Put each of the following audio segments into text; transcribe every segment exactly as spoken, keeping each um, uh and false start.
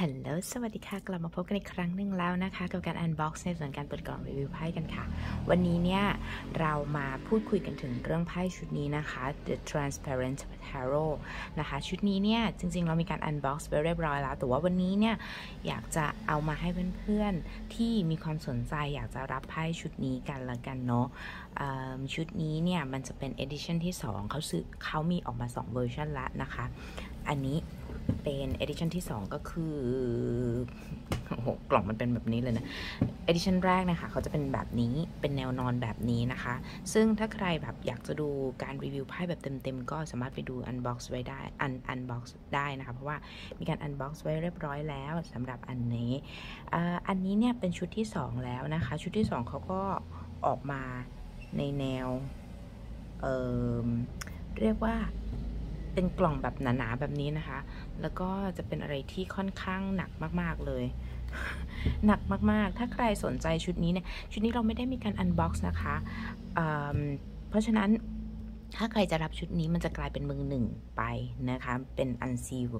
ฮัลโหลสวัสดีค่ะกลับมาพบกันอีกครั้งหนึ่งแล้วนะคะกับการ unbox ในส่วนการเปิดกล่องรีวิวไพ่กันค่ะวันนี้เนี่ยเรามาพูดคุยกันถึงเรื่องไพ่ชุดนี้นะคะ The Transparent Tarot นะคะชุดนี้เนี่ยจริงๆเรามีการ unbox ไปเรียบร้อยแล้วแต่ว่าวันนี้เนี่ยอยากจะเอามาให้เพื่อนๆที่มีความสนใจอยากจะรับไพ่ชุดนี้กันละกันเนาะชุดนี้เนี่ยมันจะเป็น edition ที่สองเขาซื้อเขามีออกมาสองเวอร์ชันละนะคะอันนี้เป็นเอดิชันที่สองก็คือกล่องมันเป็นแบบนี้เลยนะเอดิชันแรกนะคะเขาจะเป็นแบบนี้เป็นแนวนอนแบบนี้นะคะซึ่งถ้าใครแบบอยากจะดูการรีวิวไพ่แบบเต็มๆก็สามารถไปดูอันบ็อกซ์ไว้ได้อันอันบ็อกซ์ได้นะคะเพราะว่ามีการอันบ็อกซ์ไว้เรียบร้อยแล้วสำหรับอันนี้อันนี้เนี่ยเป็นชุดที่สองแล้วนะคะชุดที่สองเขาก็ออกมาในแนว เอ่อ เรียกว่าเป็นกล่องแบบหนาๆแบบนี้นะคะแล้วก็จะเป็นอะไรที่ค่อนข้างหนักมากๆเลยหนักมากๆถ้าใครสนใจชุดนี้เนี่ยชุดนี้เราไม่ได้มีการอันบ็อกซ์นะคะ เ, เพราะฉะนั้นถ้าใครจะรับชุดนี้มันจะกลายเป็นมือหนึ่งไปนะคะเป็นอันซีล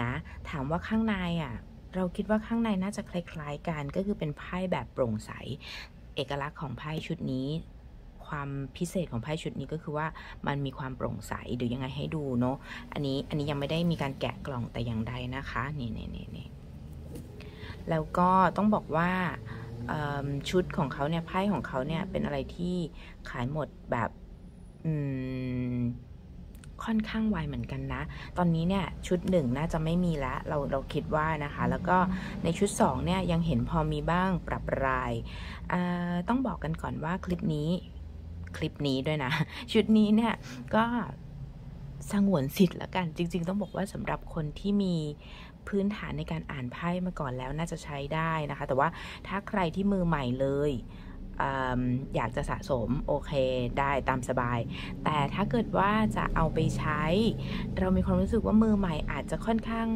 นะถามว่าข้างในอ่ะเราคิดว่าข้างในน่าจะคล้ายๆกันก็คือเป็นไพ่แบบโปร่งใสเอกลักษณ์ของไพ่ชุดนี้ความพิเศษของไพ่ชุดนี้ก็คือว่ามันมีความโปร่งใสเดี๋ยวยังไงให้ดูเนาะอันนี้อันนี้ยังไม่ได้มีการแกะกล่องแต่อย่างใดนะคะนี่นี่นี่นี่แล้วก็ต้องบอกว่าชุดของเขาเนี่ยไพ่ของเขาเนี่ยเป็นอะไรที่ขายหมดแบบอืมค่อนข้างไวเหมือนกันนะตอนนี้เนี่ยชุดหนึ่งน่าจะไม่มีแล้วเราเราคิดว่านะคะแล้วก็ในชุดสองเนี่ยยังเห็นพอมีบ้างปรับรายต้องบอกกันก่อนว่าคลิปนี้คลิปนี้ด้วยนะชุดนี้เนี่ยก็สงวนสิทธิ์ละกันจริงๆต้องบอกว่าสำหรับคนที่มีพื้นฐานในการอ่านไพ่มาก่อนแล้วน่าจะใช้ได้นะคะแต่ว่าถ้าใครที่มือใหม่เลยอยากจะสะสมโอเคได้ตามสบายแต่ถ้าเกิดว่าจะเอาไปใช้เรามีความรู้สึกว่ามือใหม่อาจจะค่อนข้าง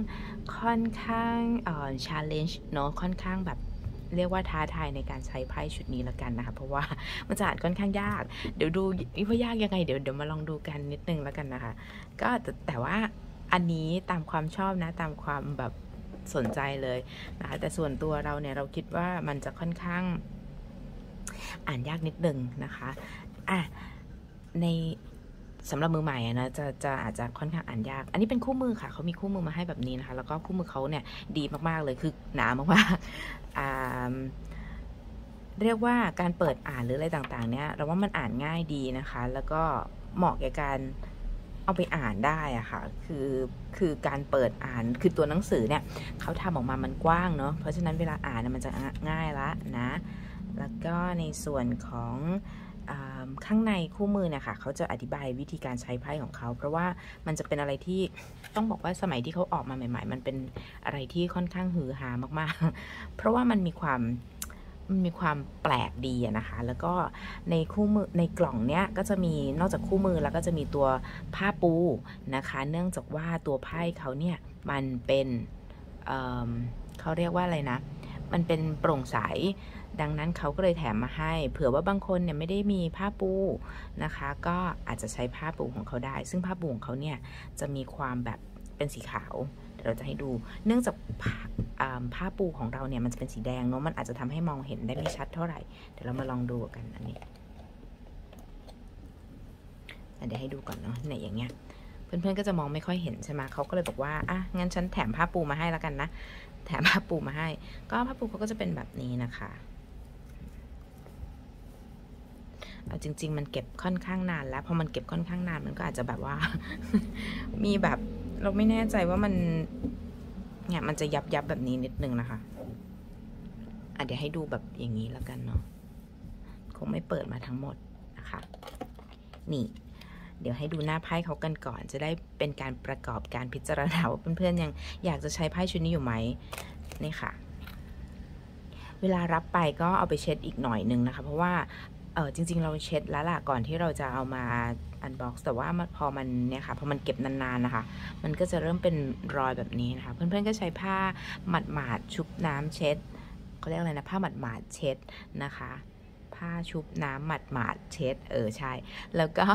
ค่อนข้างเอ่อ challenge เนอะค่อนข้างแบบเรียกว่าท้าทายในการใช้ไพ่ชุดนี้ละกันนะคะเพราะว่ามันจะอ่านค่อนข้างยากเดี๋ยวดูว่ายากยังไงเดี๋ยวเดี๋ยวมาลองดูกันนิดนึงละกันนะคะก็แต่ว่าอันนี้ตามความชอบนะตามความแบบสนใจเลยนะคะแต่ส่วนตัวเราเนี่ยเราคิดว่ามันจะค่อนข้างอ่านยากนิดนึงนะคะอ่ะในสำหรับมือใหม่นะจะจะอาจจะค่อนข้างอ่านยากอันนี้เป็นคู่มือค่ะเขามีคู่มือมาให้แบบนี้นะคะแล้วก็คู่มือเขาเนี่ยดีมากๆเลยคือหนามากๆเรียกว่าการเปิดอ่านหรืออะไรต่างๆเนี่ยเราว่ามันอ่านง่ายดีนะคะแล้วก็เหมาะแก่การเอาไปอ่านได้อะค่ะคือคือการเปิดอ่านคือตัวหนังสือเนี่ยเขาทำออกมามันกว้างเนาะเพราะฉะนั้นเวลาอ่านมันจะง่ายละนะแล้วก็ในส่วนของข้างในคู่มือนะคะเขาจะอธิบายวิธีการใช้ไพ่ของเขาเพราะว่ามันจะเป็นอะไรที่ต้องบอกว่าสมัยที่เขาออกมาใหม่ๆมันเป็นอะไรที่ค่อนข้างฮือฮามากๆเพราะว่ามันมีความมันมีความแปลกดีนะคะแล้วก็ในคู่มือในกล่องเนี้ยก็จะมีนอกจากคู่มือแล้วก็จะมีตัวผ้าปูนะคะเนื่องจากว่าตัวไพ่เขาเนี่ยมันเป็นเขาเรียกว่าอะไรนะมันเป็นโปร่งใสดังนั้นเขาก็เลยแถมมาให้เผื่อว่าบางคนเนี่ยไม่ได้มีผ้าปูนะคะก็อาจจะใช้ผ้าปูของเขาได้ซึ่งผ้าปูของเขาเนี่ยจะมีความแบบเป็นสีขาวเดี๋ยวเราจะให้ดูเนื่องจากผ้าปูของเราเนี่ยมันจะเป็นสีแดงเนาะมันอาจจะทำให้มองเห็นได้ไม่ชัดเท่าไหร่เดี๋ยวเรามาลองดูกันอันนี้เดี๋ยวให้ดูก่อนเนาะเนี่ยอย่างเงี้ยเพื่อนๆก็จะมองไม่ค่อยเห็นใช่ไหมเขาก็เลยบอกว่าอ่ะงั้นฉันแถมผ้าปูมาให้แล้วกันนะแถมผ้าปูมาให้ก็ผ้าปูเขาก็จะเป็นแบบนี้นะคะเอาจริงๆมันเก็บค่อนข้างนานแล้วพอมันเก็บค่อนข้างนานมันก็อาจจะแบบว่า มีแบบเราไม่แน่ใจว่ามันเนี่ยมันจะยับยับแบบนี้นิดนึงนะคะอ่ะเดี๋ยวให้ดูแบบอย่างนี้แล้วกันเนาะคงไม่เปิดมาทั้งหมดนะคะนี่เดี๋ยวให้ดูหน้าไพ่เขากันก่อนจะได้เป็นการประกอบการพิจารณาว่าเพื่อนๆยังอยากจะใช้ไพ่ชุดนี้อยู่ไหมนี่ค่ะเวลารับไปก็เอาไปเช็ดอีกหน่อยนึงนะคะเพราะว่าเออจริงๆเราเช็ดแล้วล่ะก่อนที่เราจะเอามาอันบ็อกซ์แต่ว่าพอมันเนี่ยค่ะพอมันเก็บนานๆนะคะมันก็จะเริ่มเป็นรอยแบบนี้นะคะเพื่อนๆก็ใช้ผ้าหมาดๆชุบน้ำเช็ดเขาเรียกอะไรนะผ้าหมาดๆเช็ดนะคะผ้าชุบน้ำหมาดๆเช็ดเออใช่แล้วก็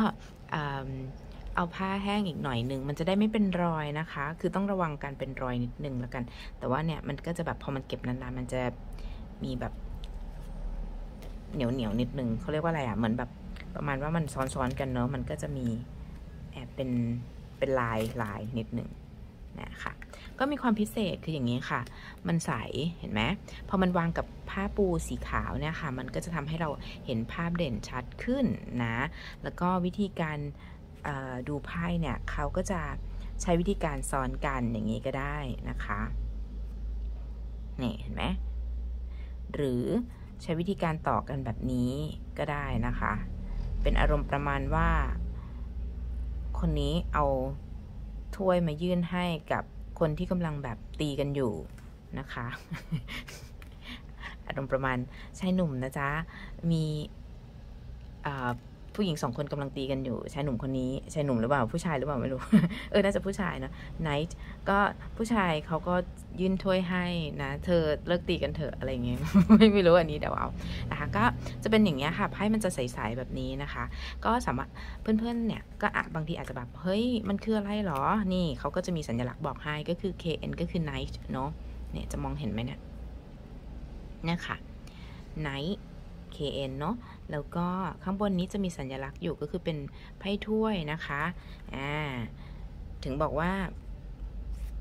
เอาผ้าแห้งอีกหน่อยหนึ่งมันจะได้ไม่เป็นรอยนะคะคือต้องระวังการเป็นรอยนิดนึงแล้วกันแต่ว่าเนี่ยมันก็จะแบบพอมันเก็บนานๆมันจะมีแบบเหนียวเหนียวนิดนึงเขาเรียกว่าอะไรอ่ะเหมือนแบบประมาณว่ามันซ้อนๆกันเนาะมันก็จะมีแอบเป็นเป็นลายลายนิดนึงนะคะก็มีความพิเศษคืออย่างนี้ค่ะมันใสเห็นไหมพอมันวางกับผ้าปูสีขาวเนี่ยค่ะมันก็จะทำให้เราเห็นภาพเด่นชัดขึ้นนะแล้วก็วิธีการดูไพ่เนี่ยเขาก็จะใช้วิธีการซ้อนกันอย่างนี้ก็ได้นะคะนี่เห็นไหมหรือใช้วิธีการต่อกันแบบนี้ก็ได้นะคะเป็นอารมณ์ประมาณว่าคนนี้เอาถ้วยมายื่นให้กับคนที่กำลังแบบตีกันอยู่นะคะอารมณ์ประมาณชายหนุ่มนะจ๊ะมีผู้หญิงสองคนกำลังตีกันอยู่ชายหนุ่มคนนี้ชายหนุ่มหรือเปล่าผู้ชายหรือเปล่าไม่รู้ เออน่าจะผู้ชายนะไนท์ก็ผู้ชายเขาก็ยื่นถ้วยให้นะเธอเลิกตีกันเถอะอะไรเงี้ย ไม่รู้อันนี้เดาเอานะคะก็จะเป็นอย่างเงี้ยค่ะไพ่มันจะใสๆแบบนี้นะคะก็สามารถเพื่อนๆเนี่ยก็อ่ะบางทีอาจจะแบบเฮ้ยมันคืออะไรหรอนี่เขาก็จะมีสัญลักษณ์บอกให้ก็คือ เค เอ็น ก็คือ Night เนาะเนี่ยจะมองเห็นไหมเนี่ยเนี่ยค่ะ Nightเค เอ็น เนาะแล้วก็ข้างบนนี้จะมีสัญลักษณ์อยู่ก็คือเป็นไพ่ถ้วยนะคะอ่าถึงบอกว่า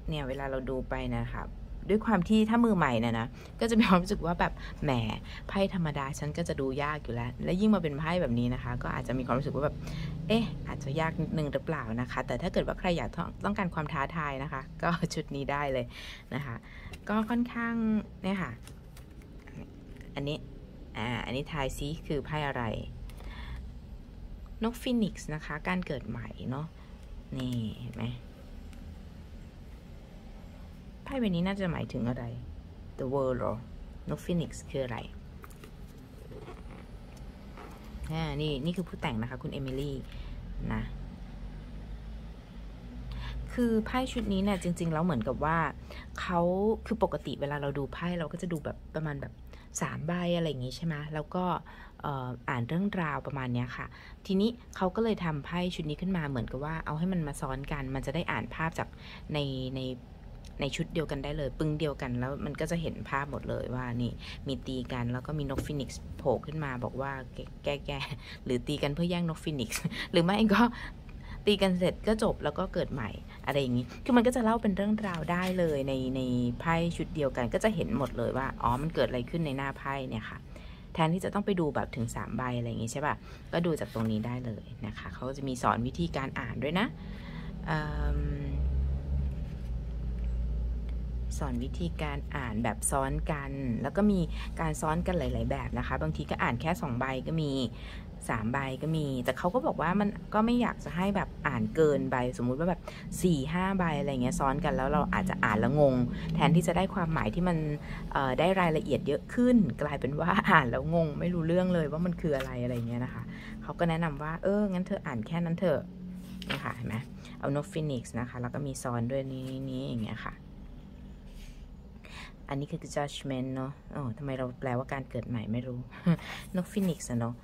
เนี่ยเวลาเราดูไปนะครับด้วยความที่ถ้ามือใหม่นะนะก็จะมีความรู้สึกว่าแบบแหมไพ่ธรรมดาฉันก็จะดูยากอยู่แล้วและยิ่งมาเป็นไพ่แบบนี้นะคะก็อาจจะมีความรู้สึกว่าแบบเอ๊ะอาจจะยากนิดนึงหรือเปล่านะคะแต่ถ้าเกิดว่าใครอยากต้องการความท้าทายนะคะก็ชุดนี้ได้เลยนะคะก็ค่อนข้างเนี่ยค่ะอันนี้อ่าอันนี้ทายซิคือไพ่อะไรนกฟีนิกซ์นะคะการเกิดใหม่เนาะนี่เห็นไหมไพ่ใบนี้น่าจะหมายถึงอะไร The World หรอนกฟีนิกซ์คืออะไรอ่านี่นี่คือผู้แต่งนะคะคุณเอมิลี่นะคือไพ่ชุดนี้เนี่ยจริงๆแล้วเหมือนกับว่าเขาคือปกติเวลาเราดูไพ่เราก็จะดูแบบประมาณแบบสามใบอะไรอย่างนี้ใช่ไหมแล้วก็อ่านเรื่องราวประมาณนี้ค่ะทีนี้เขาก็เลยทำไพ่ชุดนี้ขึ้นมาเหมือนกับว่าเอาให้มันมาซ้อนกันมันจะได้อ่านภาพจากในในในชุดเดียวกันได้เลยปึ้งเดียวกันแล้วมันก็จะเห็นภาพหมดเลยว่านี่มีตีกันแล้วก็มีนกฟีนิกซ์โผล่ขึ้นมาบอกว่าแก้แก้หรือตีกันเพื่อแย่งนกฟีนิกซ์หรือไม่ก็ตีกันเสร็จก็จบแล้วก็เกิดใหม่อะไรอย่างนี้คือมันก็จะเล่าเป็นเรื่องราวได้เลยในในไพ่ชุดเดียวกันก็จะเห็นหมดเลยว่าอ๋อมันเกิดอะไรขึ้นในหน้าไพ่เนี่ยค่ะแทนที่จะต้องไปดูแบบถึงสามใบอะไรอย่างนี้ใช่ป่ะก็ดูจากตรงนี้ได้เลยนะคะเขาจะมีสอนวิธีการอ่านด้วยนะสอนวิธีการอ่านแบบซ้อนกันแล้วก็มีการซ้อนกันหลายๆแบบนะคะบางทีก็อ่านแค่สองใบก็มีสามใบก็มีแต่เขาก็บอกว่ามันก็ไม่อยากจะให้แบบอ่านเกินใบสมมุติว่าแบบสี่ห้าใบอะไรเงี้ยซ้อนกันแล้วเราอาจจะอ่านแล้วงงแทนที่จะได้ความหมายที่มันได้รายละเอียดเยอะขึ้นกลายเป็นว่าอ่านแล้วงงไม่รู้เรื่องเลยว่ามันคืออะไรอะไรเงี้ยนะคะเขาก็แนะนำว่าเอองั้นเธออ่านแค่นั้นเถอะนะคะเห็นไหมเอานกฟีนิกซ์นะคะแล้วก็มีซ้อนด้วยนี้นี้อย่างเงี้ยค่ะอันนี้คือ judgment เนาะอ๋อทำไมเราแปลว่าการเกิดใหม่ไม่รู้ นกฟีนิกซ์เนาะ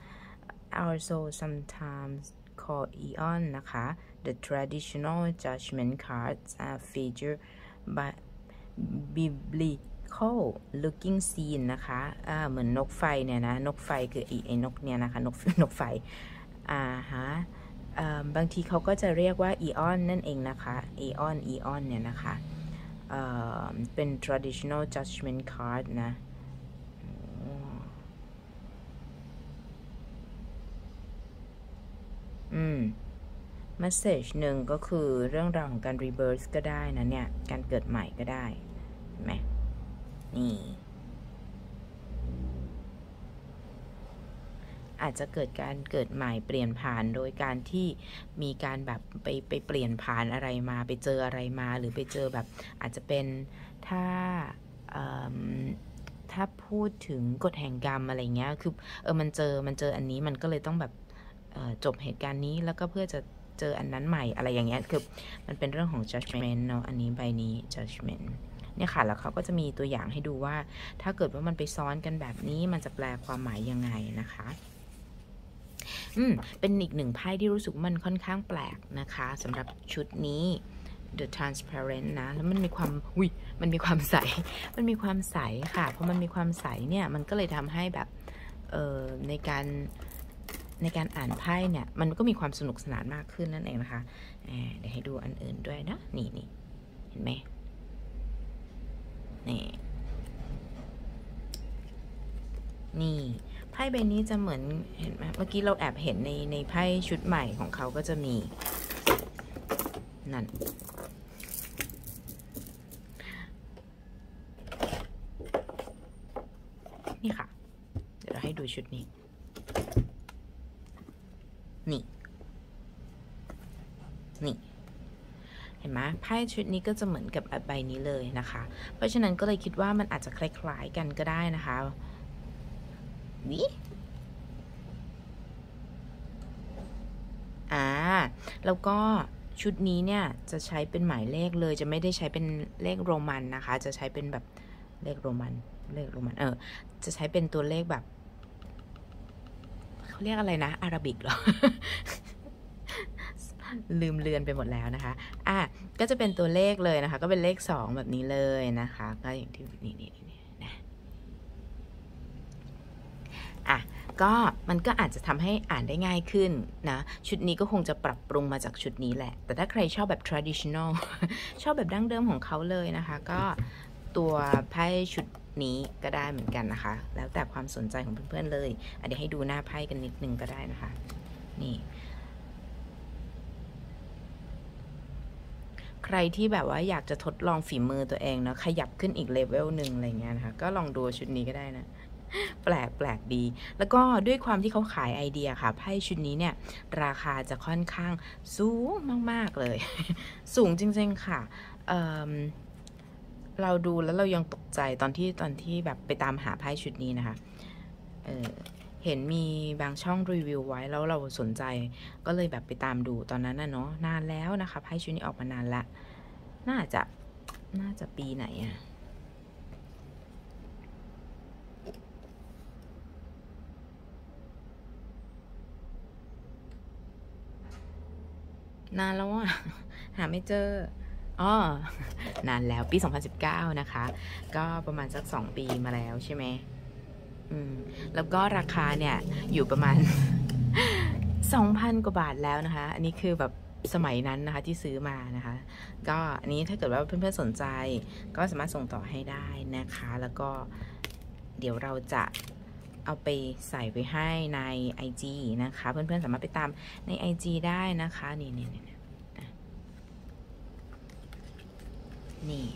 also sometimes called Eon นะคะ the traditional judgment cards are featured by biblical looking scene นะคะอ่าเหมือนนกไฟเนี่ยนะนกไฟคือไอ้ไอ้นกเนี่ยนะคะนกนกไฟอ่าฮะอ่าบางทีเขาก็จะเรียกว่า Eon นั่นเองนะคะ Eon Eon เนี่ยนะคะเอ่อเป็น traditional judgment card นะอืม message หนึ่งก็คือเรื่องราวของการ reverse ก็ได้นะเนี่ยการเกิดใหม่ก็ได้เห็นไหมนี่อาจจะเกิดการเกิดใหม่เปลี่ยนผ่านโดยการที่มีการแบบไปไปเปลี่ยนผ่านอะไรมาไปเจออะไรมาหรือไปเจอแบบอาจจะเป็นถ้าถ้าพูดถึงกฎแห่งกรรมอะไรเงี้ยคือเออมันเจอมันเจออันนี้มันก็เลยต้องแบบจบเหตุการณ์นี้แล้วก็เพื่อจะเจออันนั้นใหม่อะไรอย่างเงี้ยคือมันเป็นเรื่องของ judgment เนาะอันนี้ใบนี้ judgment เนี่ยค่ะแล้วเขาก็จะมีตัวอย่างให้ดูว่าถ้าเกิดว่ามันไปซ้อนกันแบบนี้มันจะแปลความหมายยังไงนะคะ อืมเป็นอีกหนึ่งไพ่ที่รู้สึกมันค่อนข้างแปลกนะคะสำหรับชุดนี้ The Transparent นะแล้วมันมีความอุ้ยมันมีความใสมันมีความใสค่ะเพราะมันมีความใสเนี่ยมันก็เลยทำให้แบบเอ่อในการในการอ่านไพ่เนี่ยมันก็มีความสนุกสนานมากขึ้นนั่นเองนะคะเดี๋ยวให้ดูอันอื่นด้วยนะนี่นี่เห็นไหมนี่นี่ไพ่ใบนี้จะเหมือนเห็นไหมเมื่อกี้เราแอบเห็นในในไพ่ชุดใหม่ของเขาก็จะมีนั่นนี่ค่ะเดี๋ยวเราให้ดูชุดนี้นี่นี่เห็นไหมไพ่ชุดนี้ก็จะเหมือนกับใบนี้เลยนะคะเพราะฉะนั้นก็เลยคิดว่ามันอาจจะคล้ายๆกันก็ได้นะคะวิอ่าแล้วก็ชุดนี้เนี่ยจะใช้เป็นหมายเลขเลยจะไม่ได้ใช้เป็นเลขโรมันนะคะจะใช้เป็นแบบเลขโรมันเลขโรมันเออจะใช้เป็นตัวเลขแบบเขาเรียกอะไรนะอาราบิกเหรอ ลืมเลือนไปหมดแล้วนะคะอ่ะก็จะเป็นตัวเลขเลยนะคะก็เป็นเลขสองแบบนี้เลยนะคะก็อย่างที่นี่นี่นี่นะอ่ะก็มันก็อาจจะทำให้อ่านได้ง่ายขึ้นนะชุดนี้ก็คงจะปรับปรุงมาจากชุดนี้แหละแต่ถ้าใครชอบแบบ traditional ชอบแบบดั้งเดิมของเขาเลยนะคะก็ตัวไพ่ชุดนี้ก็ได้เหมือนกันนะคะแล้วแต่ความสนใจของเพื่อนๆเลยเดี๋ยวให้ดูหน้าไพ่กันนิดนึงก็ได้นะคะนี่ใครที่แบบว่าอยากจะทดลองฝีมือตัวเองเนาะขยับขึ้นอีกเลเวลหนึ่งอะไรเงี้ยนะคะก็ลองดูชุดนี้ก็ได้นะแปลกแปลกดีแล้วก็ด้วยความที่เขาขายไอเดียค่ะไพ่ชุดนี้เนี่ยราคาจะค่อนข้างสูงมากๆเลยสูงจริงๆค่ะเอ่อเราดูแล้วเรายังตกใจตอนที่ตอนที่แบบไปตามหาไพ่ชุดนี้นะคะ เ, เห็นมีบางช่องรีวิวไว้แล้วเราสนใจก็เลยแบบไปตามดูตอนนั้นนะเนาะนานแล้วนะคะไพ่ชุดนี้ออกมานานละน่าจะน่าจะปีไหนอะนานแล้วอะหาไม่เจออ๋อนานแล้วปีสองพันสิบเก้านะคะก็ประมาณสักสองปีมาแล้วใช่ไหมอืมแล้วก็ราคาเนี่ยอยู่ประมาณ สองพัน กว่าบาทแล้วนะคะอันนี้คือแบบสมัยนั้นนะคะที่ซื้อมานะคะก็อันนี้ถ้าเกิดว่าเพื่อนๆสนใจก็สามารถส่งต่อให้ได้นะคะแล้วก็เดี๋ยวเราจะเอาไปใส่ไปให้ใน ไอ จี นะคะเพื่อนๆสามารถไปตามใน ไอ จี ได้นะคะนี่ๆนี่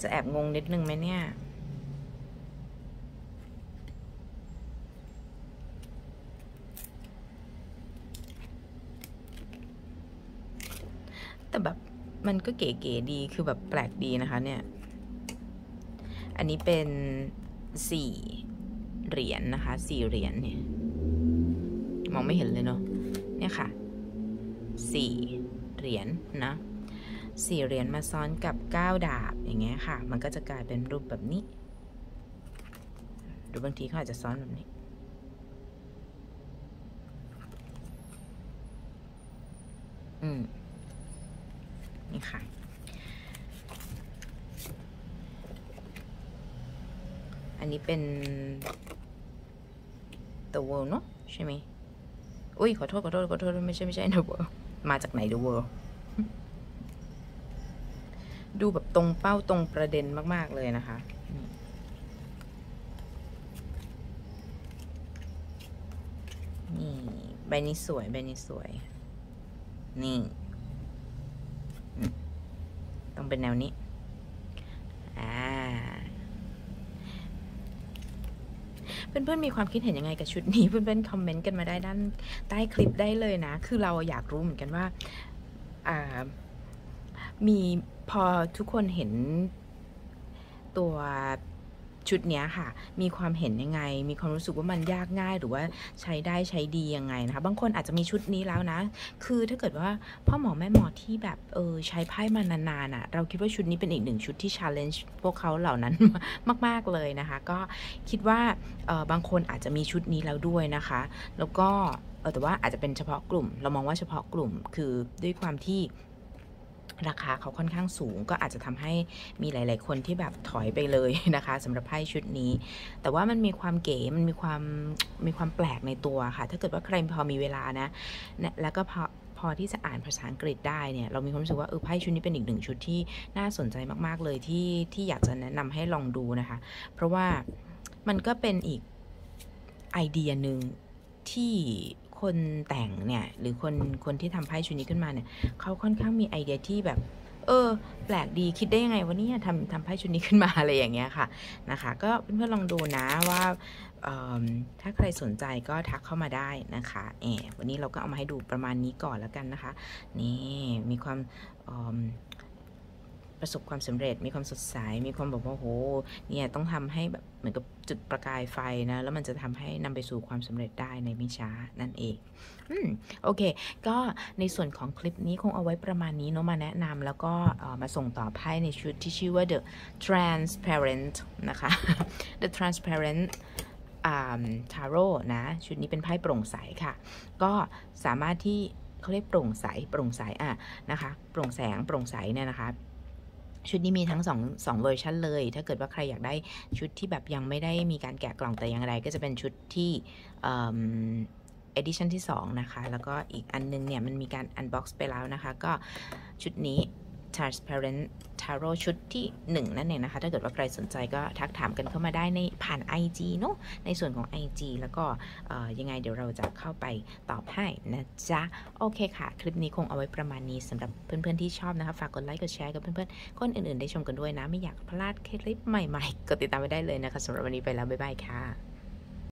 จะแอบงงนิดนึงไหมเนี่ยแต่แบบมันก็เก๋ๆดีคือแบบแปลกดีนะคะเนี่ยอันนี้เป็นสี่เหรียญนะคะสี่เหรียญเนี่ยมองไม่เห็นเลยเนาะเนี่ยค่ะสี่เหรียญนะสี่เหรียญมาซ้อนกับเก้าดาบอย่างเงี้ยค่ะมันก็จะกลายเป็นรูปแบบนี้หรือบางทีเขาอาจจะซ้อนแบบนี้อืมนี่ค่ะอันนี้เป็น The World เนอะใช่ไหมอุ้ยขอโทษขอโทษขอโทษไม่ใช่ไม่ใช่ The World มาจากไหน The Worldดูแบบตรงเป้าตรงประเด็นมากๆเลยนะคะนี่ใบนี้สวยใบนี้สวยนี่ต้องเป็นแนวนี้อ่าเพื่อนๆมีความคิดเห็นยังไงกับชุดนี้เพื่อนๆคอมเมนต์กันมาได้ด้านใต้คลิปได้เลยนะคือเราอยากรู้เหมือนกันว่าอ่ามีพอทุกคนเห็นตัว ชุดนี้ค่ะมีความเห็นยังไงมีความรู้สึกว่ามันยากง่ายหรือว่าใช้ได้ใช้ดียังไงนะคะบางคนอาจจะมีชุดนี้แล้วนะคือถ้าเกิดว่าพ่อหมอแม่หมอที่แบบเออใช้ไพ่มานานๆอ่ะเราคิดว่าชุดนี้เป็นอีกหนึ่งชุดที่ challenge พวกเขาเหล่านั้น มากๆเลยนะคะก็คิดว่าเออบางคนอาจจะมีชุดนี้แล้วด้วยนะคะแล้วก็เออแต่ว่าอาจจะเป็นเฉพาะกลุ่มเรามองว่าเฉพาะกลุ่มคือด้วยความที่ราคาเขาค่อนข้างสูงก็อาจจะทำให้มีหลายๆคนที่แบบถอยไปเลยนะคะสำหรับไพ่ชุดนี้แต่ว่ามันมีความเก๋มันมีความมีความแปลกในตัวค่ะถ้าเกิดว่าใครพอมีเวลานะแล้วก็พอพอที่จะอ่านภาษาอังกฤษได้เนี่ยเรามีความรู้สึกว่าเออไพ่ชุดนี้เป็นอีกหนึ่งชุดที่น่าสนใจมากๆเลยที่ที่อยากจะแนะนำให้ลองดูนะคะเพราะว่ามันก็เป็นอีกไอเดียหนึ่งที่คนแต่งเนี่ยหรือคนคนที่ทำไพ่ชุดนี้ขึ้นมาเนี่ยเขาค่อนข้างมีไอเดียที่แบบเออแปลกดีคิดได้ยังไงวะเนี่ยทำทำไพ่ชุดนี้ขึ้นมาอะไรอย่างเงี้ยค่ะนะคะก็เพื่อนๆลองดูนะว่าถ้าใครสนใจก็ทักเข้ามาได้นะคะเออวันนี้เราก็เอามาให้ดูประมาณนี้ก่อนแล้วกันนะคะนี่มีความประสบความสำเร็จมีความสดใสมีความแบบว่าโหเนี่ยต้องทำให้แบบเหมือนกับจุดประกายไฟนะแล้วมันจะทำให้นำไปสู่ความสำเร็จได้ในไม่ช้านั่นเองอืมโอเคก็ในส่วนของคลิปนี้คงเอาไว้ประมาณนี้เนาะมาแนะนำแล้วก็มาส่งต่อไพ่ในชุดที่ชื่อว่า The Transparent นะคะ The Transparent Tarot นะชุดนี้เป็นไพ่โปร่งใสค่ะก็สามารถที่เขาเรียกโปร่งใสโปร่งใสอ่ะนะคะโปร่งแสงโปร่งใสเนี่ยนะคะชุดนี้มีทั้งสองเวอร์ชันเลยถ้าเกิดว่าใครอยากได้ชุดที่แบบยังไม่ได้มีการแกะกล่องแต่อย่างไรก็จะเป็นชุดที่เอดิชั่นที่สองนะคะแล้วก็อีกอันนึงเนี่ยมันมีการอันบ็อกซ์ไปแล้วนะคะก็ชุดนี้ Transparent Tarot ชุดที่หนึ่งนั่นเองนะคะถ้าเกิดว่าใครสนใจก็ทักถามกันเข้ามาได้ในผ่าน ไอ จี เนาะในส่วนของ ไอ จี แล้วก็ยังไงเดี๋ยวเราจะเข้าไปตอบให้นะจ๊ะโอเคค่ะคลิปนี้คงเอาไว้ประมาณนี้สำหรับเพื่อนๆที่ชอบนะคะฝากกดไลค์กดแชร์กับเพื่อนๆคนอื่นๆได้ชมกันด้วยนะไม่อยากพลาดคลิปใหม่ๆกดติดตามไว้ได้เลยนะคะสำหรับวันนี้ไปแล้วบ๊ายบายค่ะ